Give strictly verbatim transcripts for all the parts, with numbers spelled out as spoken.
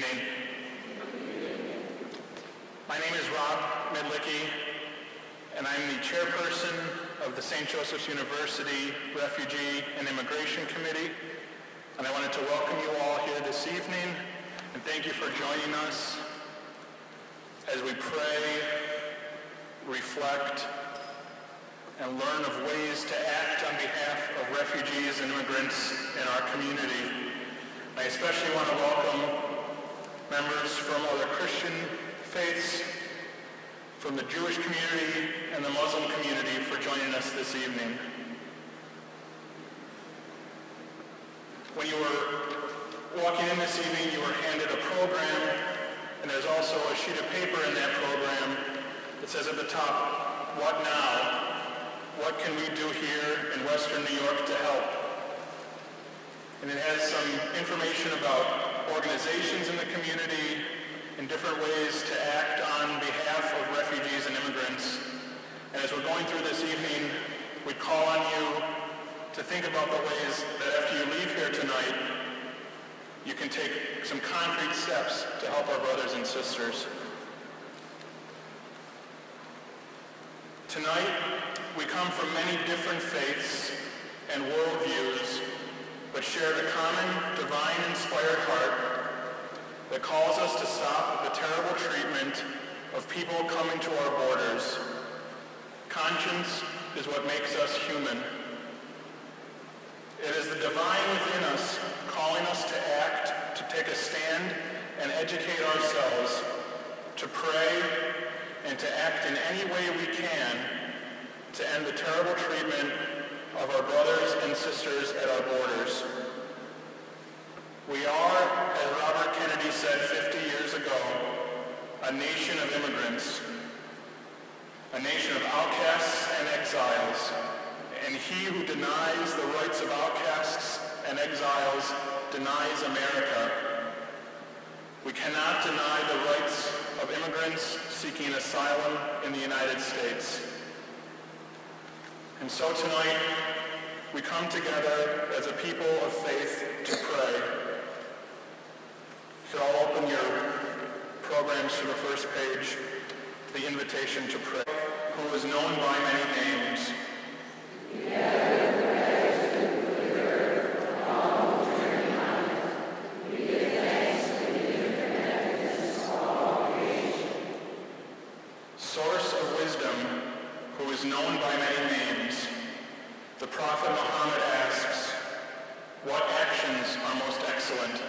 evening. My name is Rob Medlicki, and I'm the chairperson of the Saint Joseph's University Refugee and Immigration Committee, and I wanted to welcome you all here this evening, and thank you for joining us as we pray, reflect, and learn of ways to act on behalf of refugees and immigrants in our community. I especially want to welcome members from other Christian faiths, from the Jewish community and the Muslim community for joining us this evening. When you were walking in this evening, you were handed a program, and there's also a sheet of paper in that program that says at the top, "What now? What can we do here in Western New York to help?" And it has some information about organizations in the community and different ways to act on behalf of refugees and immigrants. And as we're going through this evening, we call on you to think about the ways that after you leave here tonight, you can take some concrete steps to help our brothers and sisters. Tonight, we come from many different faiths and worldviews, but shared a common, divine-inspired heart that calls us to stop the terrible treatment of people coming to our borders. Conscience is what makes us human. It is the divine within us calling us to act, to take a stand and educate ourselves, to pray, and to act in any way we can to end the terrible treatment of our brothers and sisters at our borders. We are, as Robert Kennedy said fifty years ago, a nation of immigrants, a nation of outcasts and exiles, and he who denies the rights of outcasts and exiles denies America. We cannot deny the rights of immigrants seeking asylum in the United States. And so tonight, we come together as a people of faith to pray. You should all open your programs to the first page, the invitation to pray, who is known by many names. Source of wisdom, who is known by many names. The Prophet Muhammad asks, "What actions are most excellent?"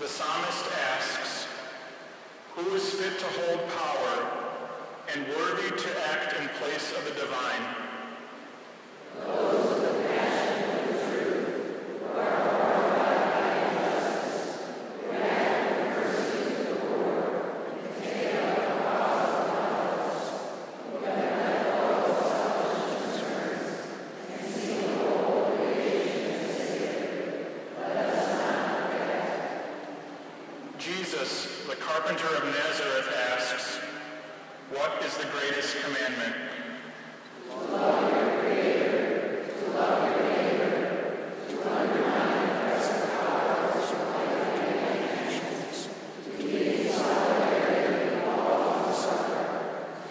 The psalmist asks, "Who is fit to hold power and worthy to act in place of the divine?" Jesus, the carpenter of Nazareth, asks, "What is the greatest commandment?" To love your Creator, to love your neighbor, to love your mind, press the powers, to love your nations, to be in solidarity with all who suffer,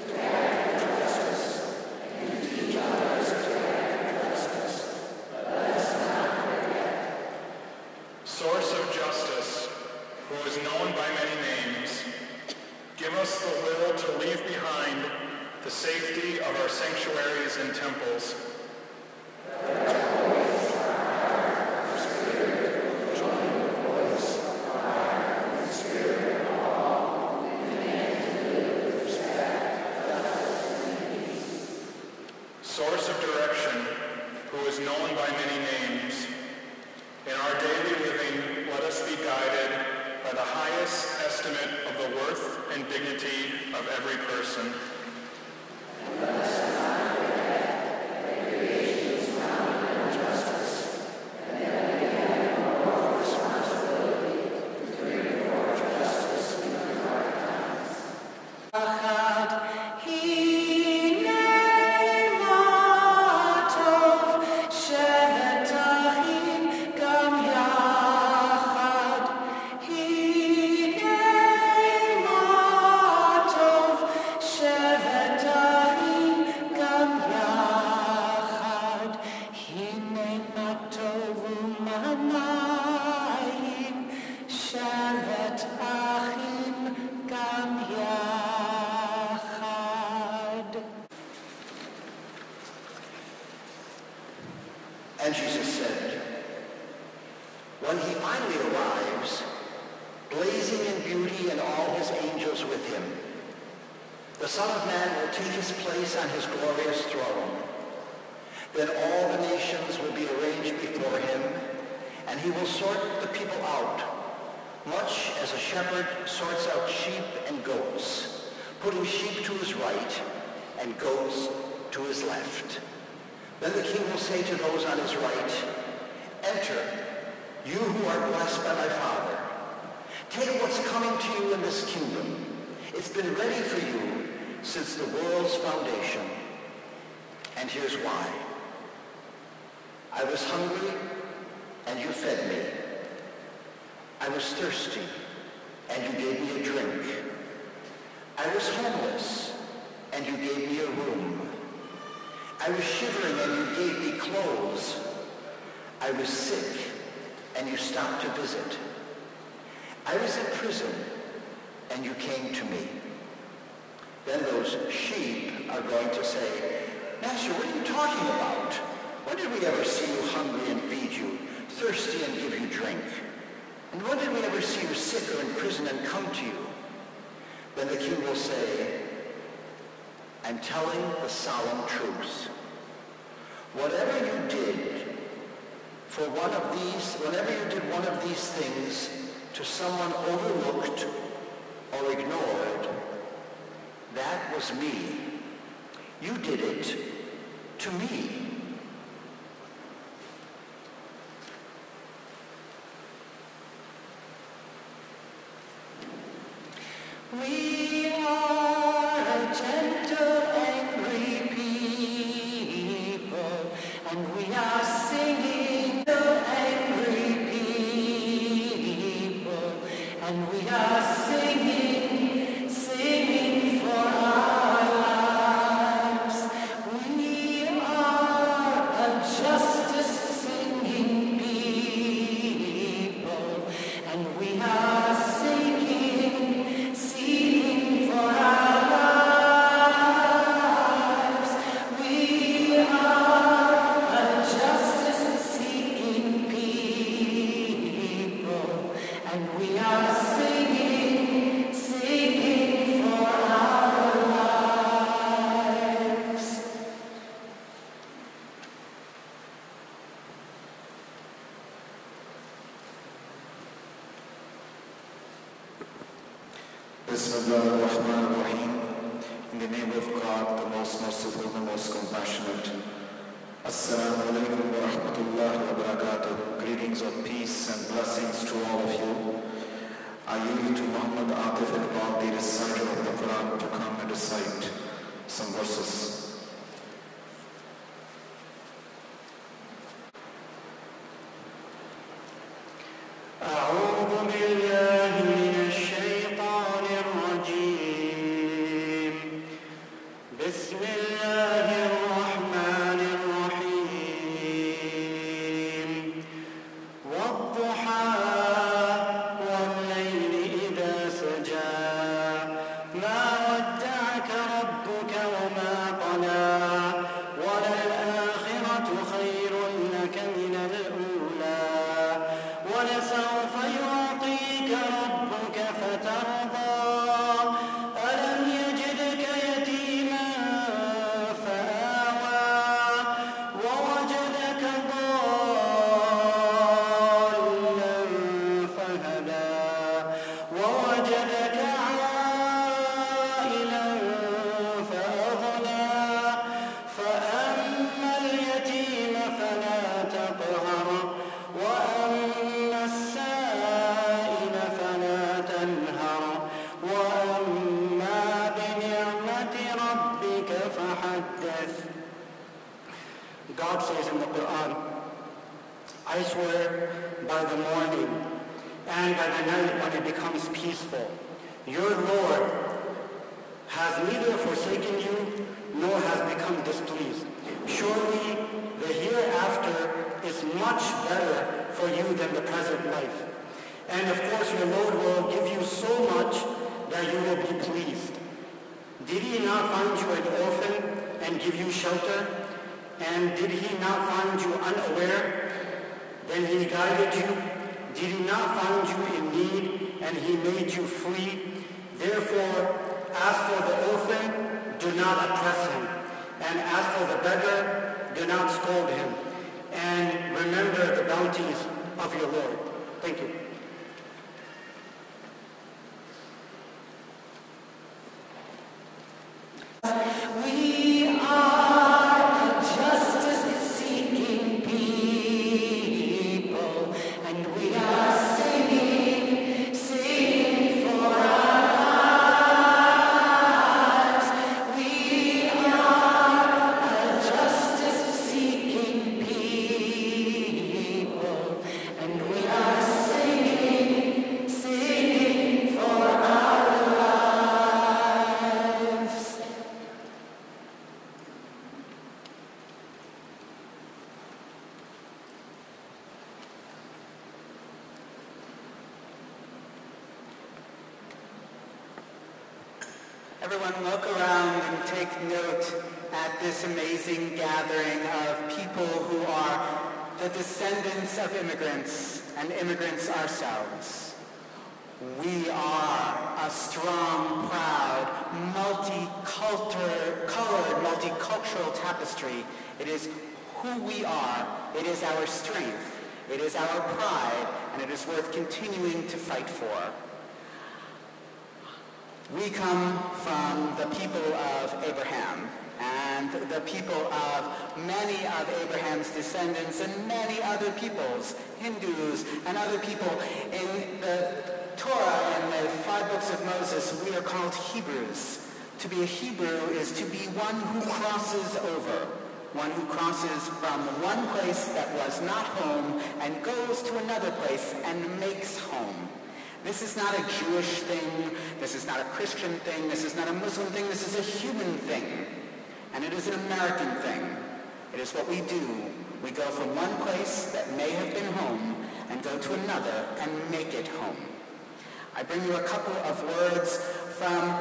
to act for justice, and to teach others to act for justice. Let us not forget. Source of justice, who is known by many names, give us the will to leave behind the safety of our sanctuaries and temples. Source of direction, who is known by many names, in our daily living, let us be guided by the highest estimate of the worth and dignity of every person. And let us not forget that creation is founded on justice, and that we have a moral responsibility and Jesus said, when he finally arrives, blazing in beauty and all his angels with him, the Son of Man will take his place on his glorious throne. Then all the nations will be arranged before him, and he will sort the people out, much as a shepherd sorts out sheep and goats, putting sheep to his right and goats to his left. Then the king will say to those on his right, enter, you who are blessed by my Father. Take what's coming to you in this kingdom. It's been ready for you since the world's foundation. And here's why. I was hungry, and you fed me. I was thirsty, and you gave me a drink. I was homeless, and you gave me a room. I was shivering, and you gave me clothes. I was sick, and you stopped to visit. I was in prison, and you came to me. Then those sheep are going to say, Master, what are you talking about? When did we ever see you hungry and feed you, thirsty and give you drink? And when did we ever see you sick or in prison and come to you? Then the king will say, I'm telling the solemn truth. Whatever you did for one of these, whenever you did one of these things to someone overlooked or ignored, that was me. You did it to me. We are a gentle, angry people, and we are singing to angry people, and we are singing, singing for our lives. We are a justice-singing people, and we are seeking, seeking for our lives. We are a justice-seeking people, and we are singing, singing for our lives. Bismillahirrahmanirrahim. In the name of God, the most merciful, the most compassionate. Assalamu alaikum wa rahmatullahi wa barakatuh. Greetings of peace and blessings to all of you. I yield to Muhammad Atif Iqbal, the reciter of the Quran, to come and recite some verses. أعوذ بالله من الشيطان الرجيم بسم الله الرحمن الرحيم والضحى والليل إذا سجى ما ودعك ربك وما قلى وللآخرة خير لك من الأولى ولسوف يعطيك ربك فترضى ألم يجدك يتيما فآوى ووجدك ضالا فهدى ووجدك عائلا فأغنى فأما اليتيم فلا تقهر وأما السائل فلا تنهر وأما بنعمة ربك فحدث. God says in the Quran, I swear by the morning and by the night when it becomes peaceful, your Lord has neither forsaken you nor has become displeased. Surely the hereafter is much better for you than the present life. And of course your Lord will give you so much that you will be pleased. Did he not find you an orphan and give you shelter? And did he not find you unaware? Then he guided you. Did he not find you in need? And he made you free. Therefore, as for the orphan, do not oppress him. And as for the beggar, do not scold him. And remember the bounties of your Lord. Thank you. We are the justice-seeking people, and we are singing, singing for us. We are the justice-seeking people, and we are singing, singing for our lives. Everyone, look around and take note at this amazing gathering of people who are the descendants of immigrants and immigrants ourselves. We are a strong, proud, multicolored, multicultural tapestry. It is who we are. It is our strength. It is our pride, and it is worth continuing to fight for. We come from the people of Abraham and the people of many of Abraham's descendants and many other peoples, Hindus and other people. In the Torah and the five books of Moses, we are called Hebrews. To be a Hebrew is to be one who crosses over, one who crosses from one place that was not home and goes to another place and makes home. This is not a Jewish thing, this is not a Christian thing, this is not a Muslim thing, this is a human thing. And it is an American thing. It is what we do. We go from one place that may have been home and go to another and make it home. I bring you a couple of words from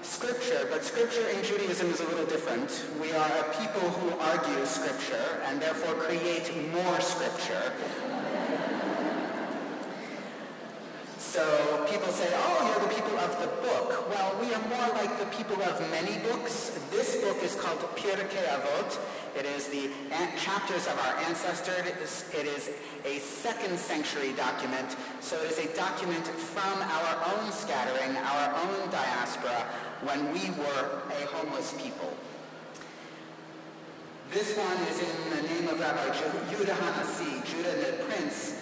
Scripture, but Scripture in Judaism is a little different. We are a people who argue Scripture and therefore create more Scripture. So people say, oh, you're the people of the book. Well, we are more like the people of many books. This book is called Pirkei Avot. It is the chapters of our ancestors. It is, it is a second sanctuary document. So it is a document from our own scattering, our own diaspora, when we were a homeless people. This one is in the name of Rabbi Judah Hanasi, Judah the Prince.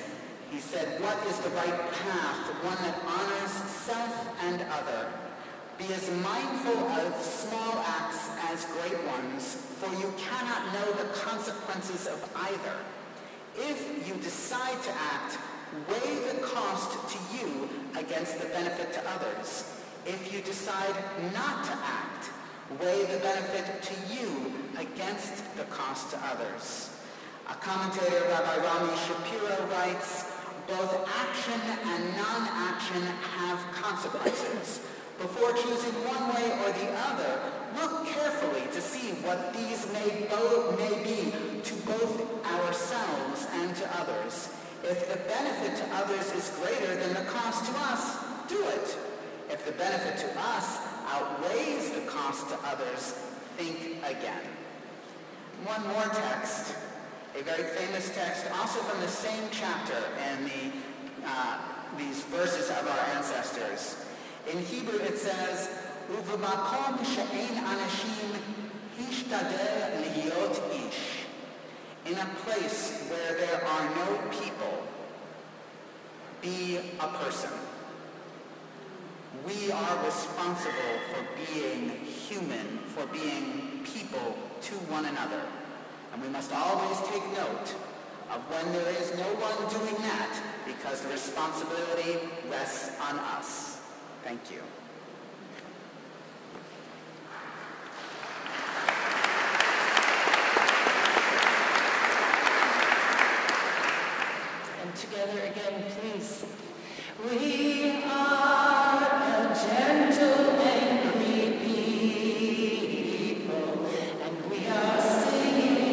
He said, what is the right path, one that honors self and other? Be as mindful of small acts as great ones, for you cannot know the consequences of either. If you decide to act, weigh the cost to you against the benefit to others. If you decide not to act, weigh the benefit to you against the cost to others. A commentator, Rabbi Rami Shapiro, writes, both action and non-action have consequences. Before choosing one way or the other, look carefully to see what these may, both, may be to both ourselves and to others. If the benefit to others is greater than the cost to us, do it. If the benefit to us outweighs the cost to others, think again. One more text. A very famous text, also from the same chapter in the, uh, these verses of our ancestors. In Hebrew it says, "U'v'makom she'ein anashim hishtadel li'yot ish." In a place where there are no people, be a person. We are responsible for being human, for being people to one another. And we must always take note of when there is no one doing that, because the responsibility rests on us. Thank you. And together again, please. We are a gentle angry people, and we are singing.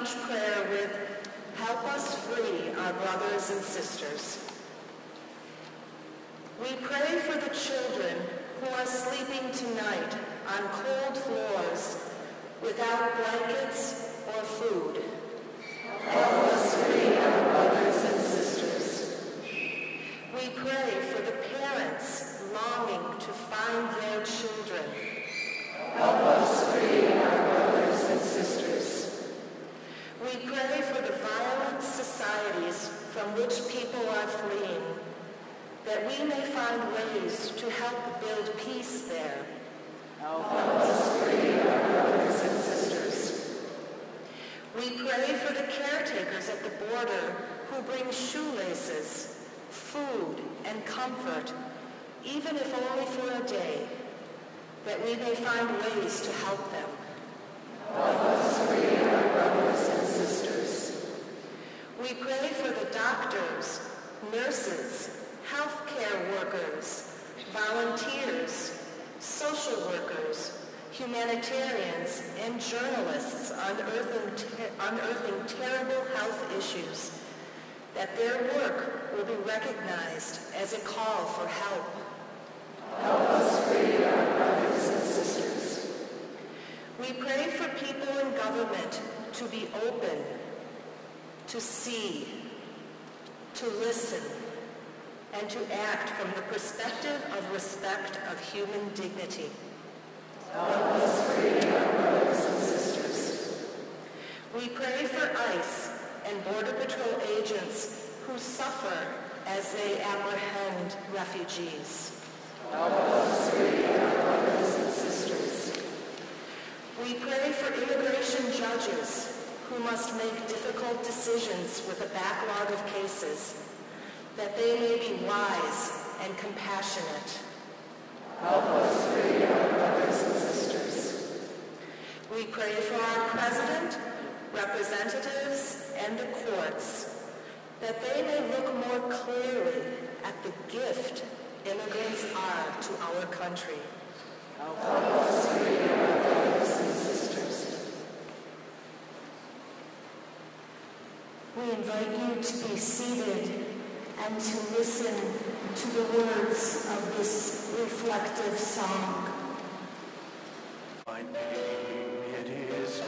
each prayer with, "Help us free our brothers and sisters." We pray for the children who are sleeping tonight on cold floors without blankets or food. Help us free our brothers and sisters. We pray for the parents longing to find their children. Help us free our brothers and sisters. We pray for the violent societies from which people are fleeing, that we may find ways to help build peace there. Help us free our brothers and sisters. We pray for the caretakers at the border who bring shoelaces, food, and comfort, even if only for a day, that we may find ways to help them. Help us free our brothers and sisters. We pray for the doctors, nurses, healthcare workers, volunteers, social workers, humanitarians, and journalists unearthing, ter- unearthing terrible health issues, that their work will be recognized as a call for help. Help us free our brothers and sisters. We pray for people in government to be open, to see, to listen, and to act from the perspective of respect of human dignity. Help us free our brothers and sisters. We pray for ICE and Border Patrol agents who suffer as they apprehend refugees. Help us free our brothers and sisters. We pray for immigration judges who must make difficult decisions with a backlog of cases, that they may be wise and compassionate. Help us free our brothers and sisters. We pray for our president, representatives, and the courts, that they may look more clearly at the gift immigrants are to our country. Help us free our brothers and sisters. We invite you to be seated and to listen to the words of this reflective song. It is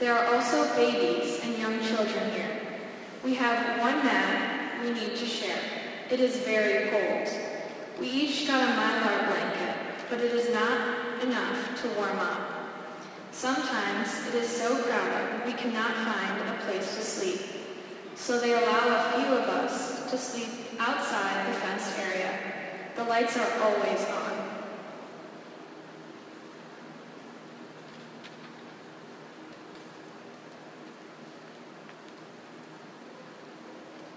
There are also babies and young children here. We have one man, we need to share. It is very cold. We each got a Mylar blanket, but it is not enough to warm up. Sometimes it is so crowded we cannot find a place to sleep, so they allow a few of us to sleep outside the fenced area. The lights are always on.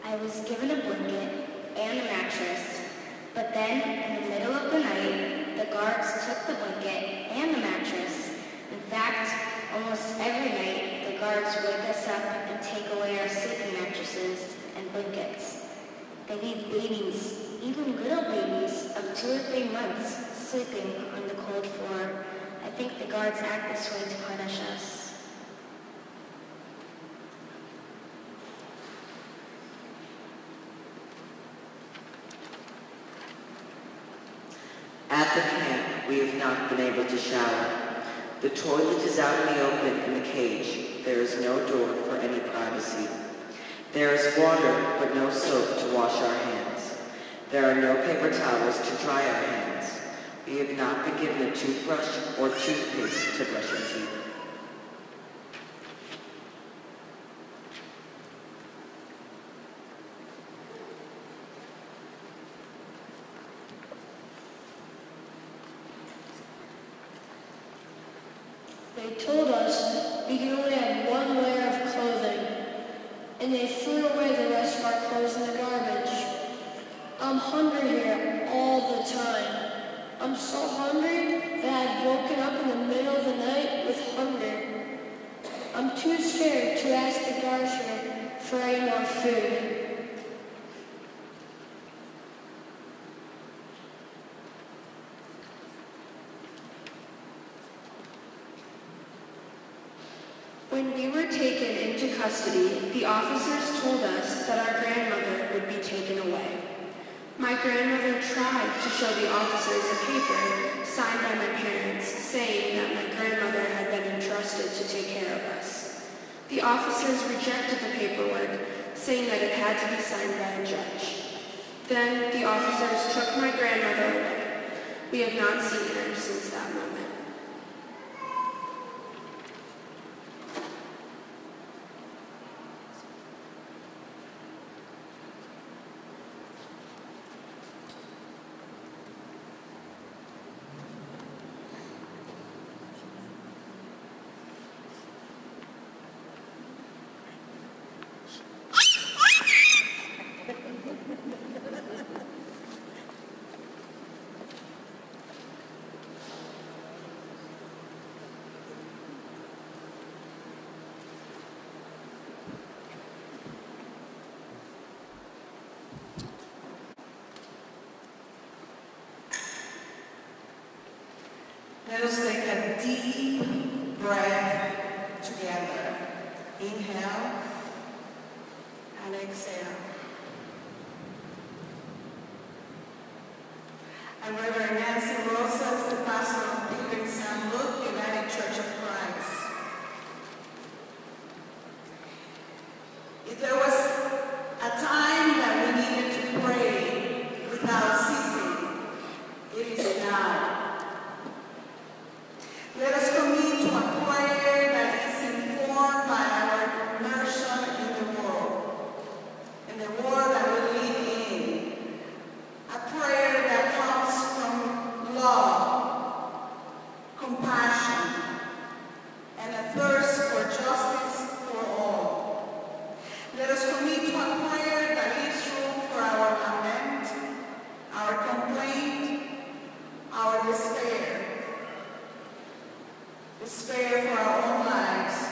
I was given a blanket and a mattress, but then in the middle of the night, the guards took the blanket and the mattress. In fact, almost every night, the guards wake us up and take away our sleeping mattresses and blankets. They leave babies, even little babies of two or three months, sleeping on the cold floor. I think the guards act this way to punish us. At the camp, we have not been able to shower. The toilet is out in the open in the cage. There is no door for any privacy. There is water, but no soap to wash our hands. There are no paper towels to dry our hands. We have not been given a toothbrush or toothpaste to brush our teeth. They told us we could only have one layer of clothing, and they threw away the rest of our clothes in the garbage. I'm hungry here all the time. I'm so hungry that I've woken up in the middle of the night with hunger. I'm too scared to ask the guards here for any more food. When we were taken into custody, the officers told us that our grandmother would be taken away. My grandmother tried to show the officers a paper signed by my parents saying that my grandmother had been entrusted to take care of us. The officers rejected the paperwork, saying that it had to be signed by a judge. Then the officers took my grandmother away. We have not seen her since that moment. Let us take a deep breath together. Inhale and exhale. I'm Reverend Nancy Rosas, the pastor of Pinkerton Saint Luke United Church of Christ. If there was a time that we needed to pray without ceasing, it is now. Let us commit to a prayer that is informed by our immersion in the world, in the world that we live in. A prayer that comes from love, compassion, and a thirst for justice for all. Let us commit to a prayer that leaves room for our lament, our complaint, our despair. Despair for our own lives,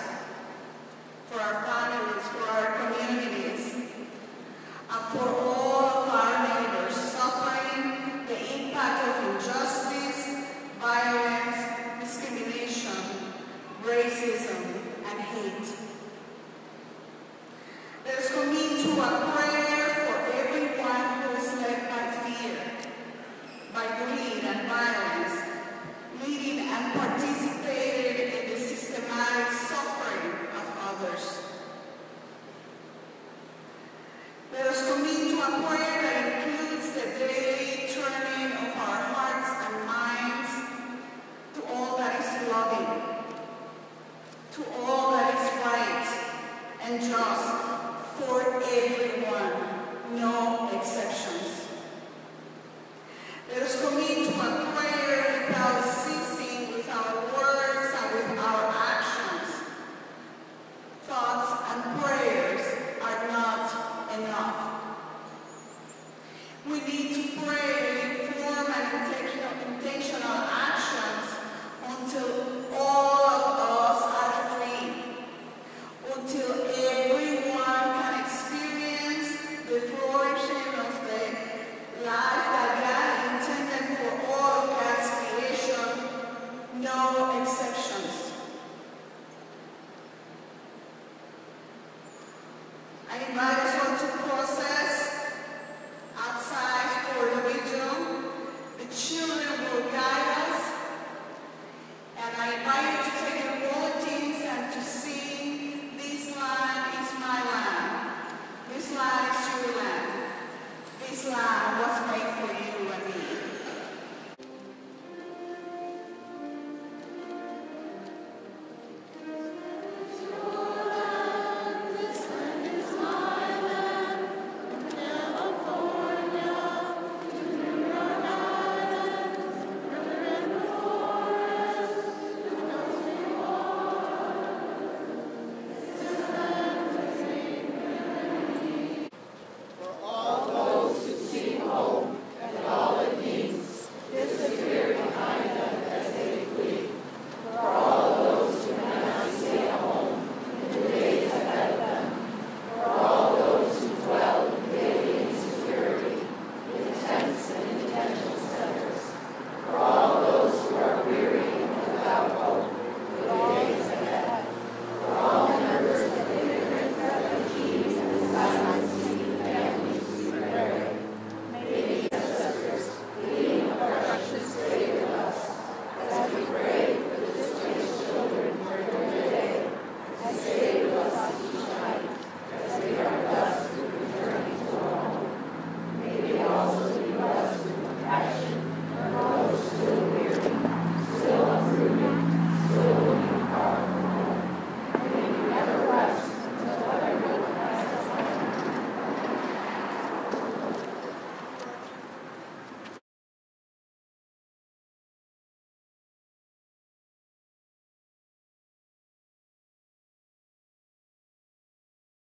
for our families, for our communities, and for all of our neighbors suffering the impact of injustice, violence, discrimination, racism, and hate. Let us commit to a prayer for everyone who is led by fear, by greed and violence, leading and participating and suffering of others. Let us commit to all that is right and just for everyone, no exceptions. Let us commit to a prayer without ceasing, with our words and with our actions. Thoughts and prayers are not enough. We need to pray, inform, and take intentional actions until all of us are free, until everyone can experience the flourishing of the life that God intended for all of God's creation, no exceptions. I invite us all to process outside for the region. The children will guide us, and I invite